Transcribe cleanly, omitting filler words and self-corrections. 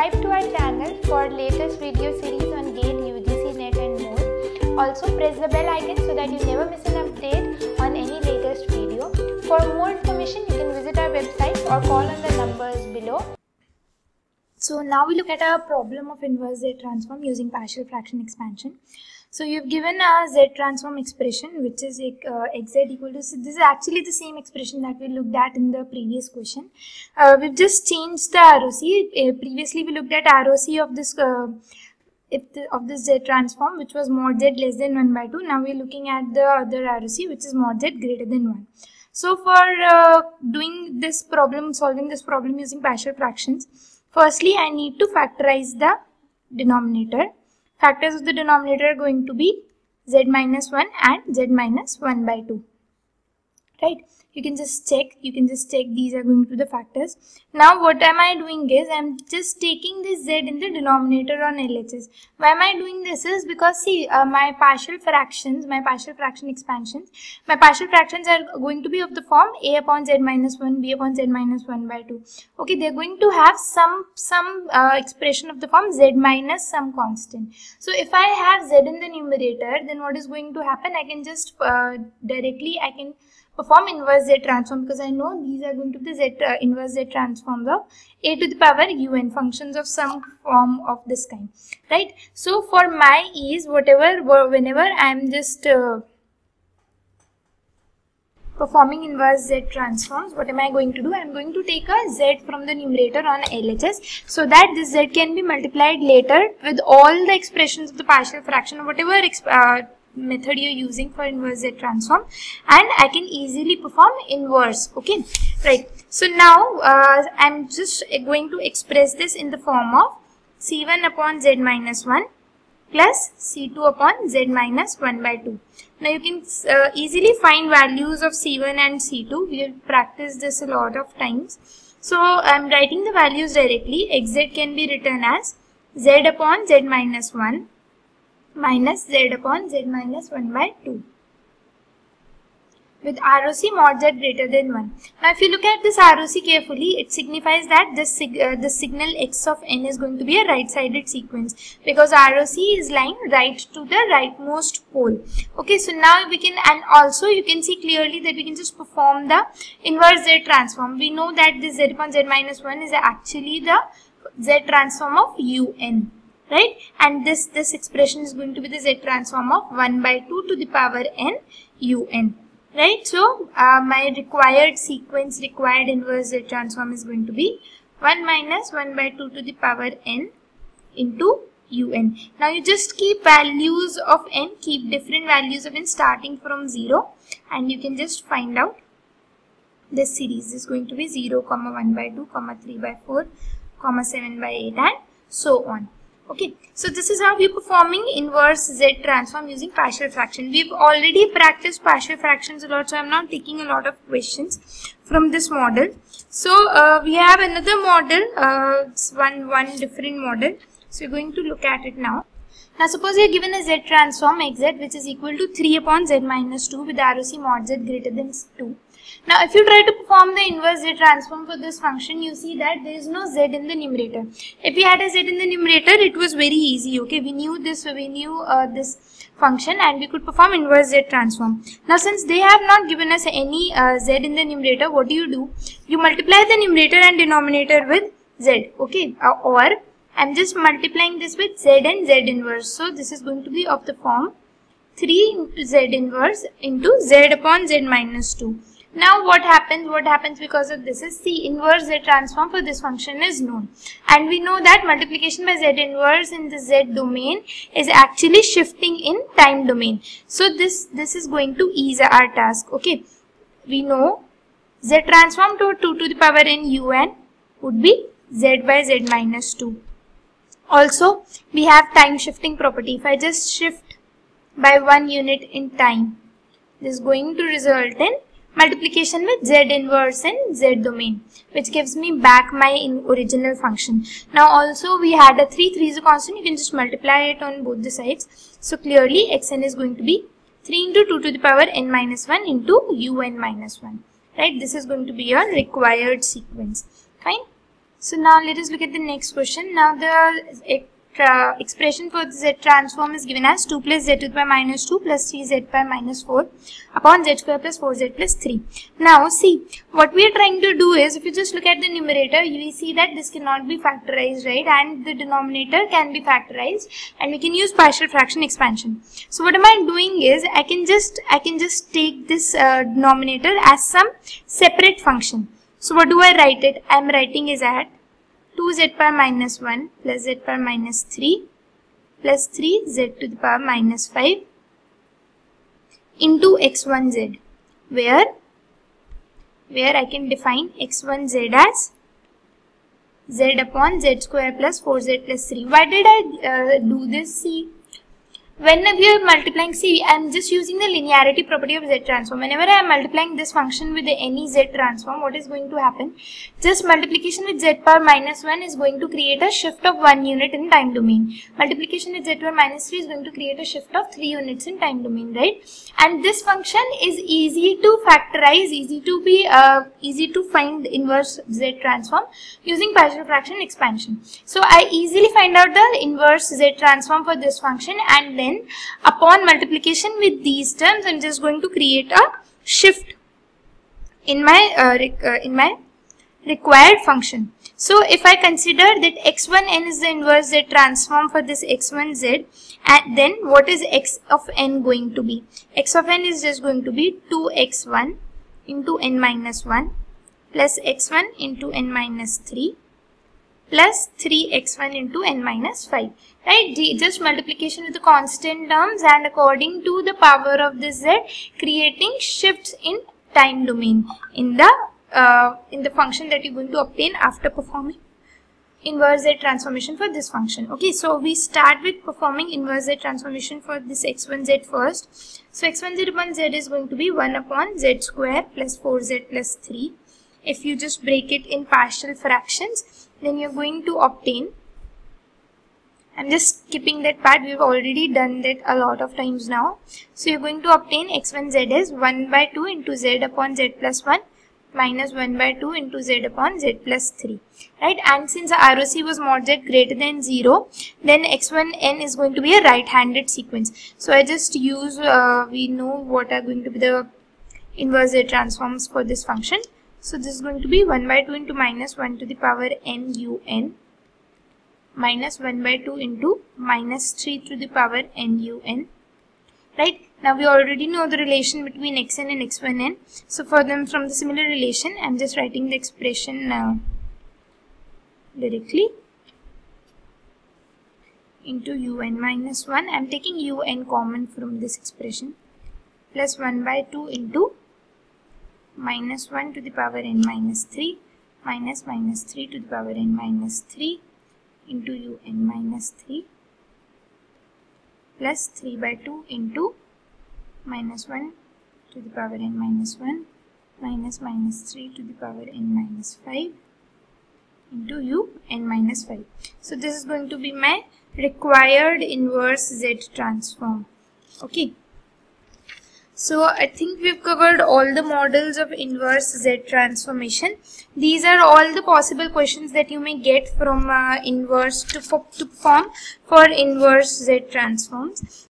Subscribe to our channel for latest video series on GATE, UGC, NET and more. Also press the bell icon so that you never miss an update on any latest video. For more information you can visit our website or call on the numbers below. So now we look at our problem of inverse Z transform using partial fraction expansion. So you've given a Z transform expression which is xz equal to, so this is actually the same expression that we looked at in the previous question. We've just changed the ROC. Previously we looked at ROC of this Z transform, which was mod Z less than 1 by 2. Now we're looking at the other ROC, which is mod Z greater than 1. So for solving this problem using partial fractions, firstly I need to factorize the denominator. Factors of the denominator are going to be z minus 1 and z minus 1 by 2. Right? You can just check these are going to the factors. Now what am I doing is I am just taking this z in the denominator on LHS. Why am I doing this is because see my partial fractions are going to be of the form a upon z minus 1, b upon z minus 1 by 2. Okay, they are going to have some expression of the form z minus some constant. So if I have z in the numerator, then what is going to happen? I can just directly perform inverse Z transform, because I know these are going to be the inverse Z transforms of a to the power un functions of some form of this kind, right? So for my ease, whenever I am just performing inverse Z transforms, what am I going to do? I am going to take a Z from the numerator on LHS so that this Z can be multiplied later with all the expressions of the partial fraction, whatever method you're using for inverse Z transform, and I can easily perform inverse. Okay, right. So now I'm just going to express this in the form of c1 upon z minus 1 plus c2 upon z minus 1 by 2. Now you can easily find values of c1 and c2. We have practiced this a lot of times. So I'm writing the values directly. Xz can be written as z upon z minus 1 minus z upon z minus 1 by 2 with ROC mod z greater than 1. Now if you look at this ROC carefully, it signifies that the signal x of n is going to be a right-sided sequence, because ROC is lying right to the rightmost pole. Okay, so now we can, and also you can see clearly that we can just perform the inverse Z transform. We know that this z upon z minus 1 is actually the Z transform of un. Right, and this expression is going to be the Z transform of 1 by 2 to the power n un. Right, so my required inverse Z transform is going to be 1 minus 1 by 2 to the power n into un. Now you just keep values of n, keep different values of n starting from 0, and you can just find out this series is going to be 0, 1 by 2, 3 by 4, 7 by 8 and so on. Okay, so this is how we are performing inverse Z transform using partial fraction. We've already practiced partial fractions a lot, so I'm not taking a lot of questions from this model. So we have another model, it's one different model. So we're going to look at it now. Now suppose you are given a Z transform xz which is equal to 3 upon z minus 2 with ROC mod z greater than 2. Now if you try to perform the inverse Z transform for this function, you see that there is no Z in the numerator. If we had a Z in the numerator, it was very easy. Okay, we knew this function and we could perform inverse Z transform. Now since they have not given us any Z in the numerator, what do? You multiply the numerator and denominator with Z. Okay, or I'm just multiplying this with Z and Z inverse. So this is going to be of the form 3 into Z inverse into Z upon Z minus 2. Now what happens because of this is, see, inverse Z transform for this function is known, and we know that multiplication by Z inverse in the Z domain is actually shifting in time domain. So this is going to ease our task. Okay, we know Z transform to 2 to the power n un would be Z by Z minus 2. Also we have time shifting property. If I just shift by 1 unit in time, this is going to result in multiplication with Z inverse in Z domain, which gives me back my original function. Now also we had a 3 is a constant. You can just multiply it on both the sides. So clearly xn is going to be 3 into 2 to the power n minus 1 into un minus 1. Right, this is going to be your required sequence. Fine. So now let us look at the next question. Now the expression for the Z transform is given as 2 plus z to the power minus 2 plus 3 z by minus 4 upon z square plus 4z plus 3. Now see, what we are trying to do is, if you just look at the numerator, you will see that this cannot be factorized, right? And the denominator can be factorized, and we can use partial fraction expansion. So what am I doing is, I can just take this denominator as some separate function. So what do I write it? I am writing is at 2z power minus 1 plus z power minus 3 plus 3z to the power minus 5 into x1z, where I can define x1z as z upon z square plus 4z plus 3. Why did I do this? See, when we are multiplying, see, I am just using the linearity property of Z transform. Whenever I am multiplying this function with any Z transform, what is going to happen? Just multiplication with Z power minus 1 is going to create a shift of 1 unit in time domain. Multiplication with Z power minus 3 is going to create a shift of 3 units in time domain, right? And this function is easy to factorize, easy to find inverse Z transform using partial fraction expansion. So I easily find out the inverse Z transform for this function, and then upon multiplication with these terms, I'm just going to create a shift in my required function. So if I consider that x1n is the inverse Z transform for this x1z, and then what is x of n going to be? X of n is just going to be 2x1 into n minus 1 plus x1 into n minus 3 plus 3x1 into n minus 5, right? Just multiplication with the constant terms, and according to the power of this z, creating shifts in time domain in the function that you're going to obtain after performing inverse Z transformation for this function. Okay, so we start with performing inverse Z transformation for this x1z first. So x1z upon z is going to be 1 upon z square plus 4z plus 3. If you just break it in partial fractions, then you're going to obtain, I'm just skipping that part, we've already done that a lot of times now. So you're going to obtain x1z is 1 by 2 into z upon z plus 1 minus 1 by 2 into z upon z plus 3, right? And since the ROC was mod z greater than 0, then x1n is going to be a right-handed sequence. So I just use, we know what are going to be the inverse Z transforms for this function. So this is going to be 1 by 2 into minus 1 to the power n un minus 1 by 2 into minus 3 to the power n un, right? Now we already know the relation between xn and x1n. So for them, from the similar relation, I'm just writing the expression now directly into un minus 1. I'm taking un common from this expression plus 1 by 2 into minus 1 to the power n minus 3 minus minus 3 to the power n minus 3 into un minus 3 plus 3 by 2 into minus 1 to the power n minus 1 minus minus 3 to the power n minus 5 into un minus 5. So this is going to be my required inverse Z transform. Okay. So I think we've covered all the models of inverse Z transformation. These are all the possible questions that you may get from inverse to perform for inverse Z transforms.